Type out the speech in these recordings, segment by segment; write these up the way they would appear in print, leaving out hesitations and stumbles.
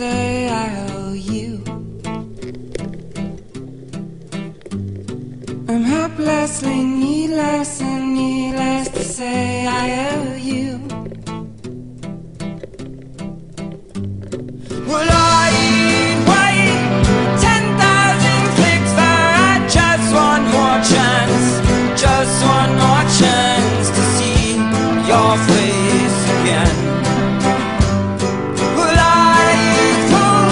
say I owe you. I'm hopelessly needless and needless to say I owe you. Well, I'd wait 10,000 clicks for just one more chance, just one more chance to see your face again. Well, I'd pull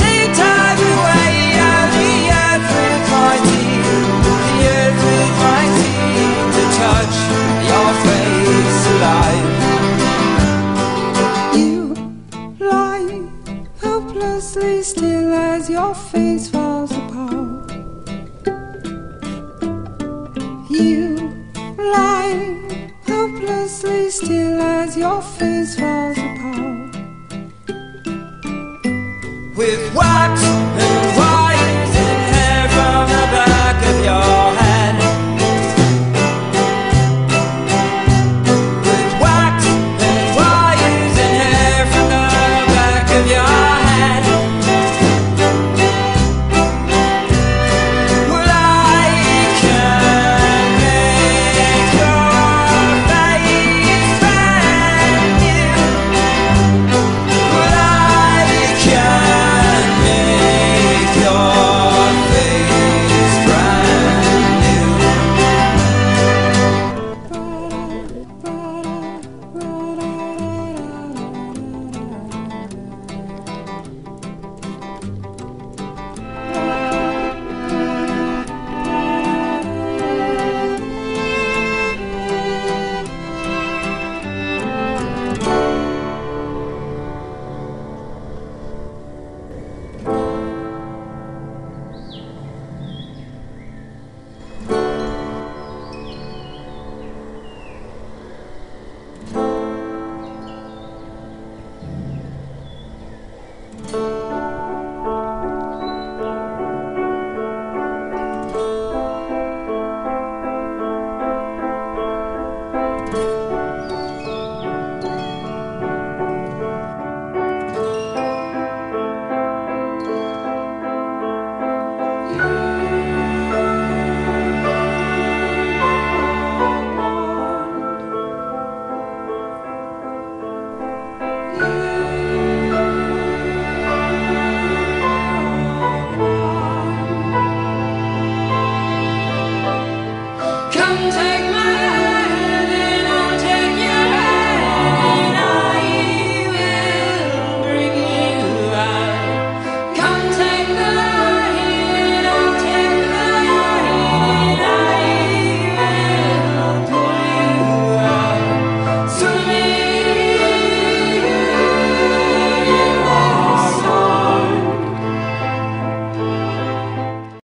2 times away out the earth with my teeth, the earth with my teeth to touch your face alive. Hopelessly still as your face falls apart, you lie hopelessly still as your face falls apart. With what and white and hair from the back of your head, with what and white and hair from the back of your head. Take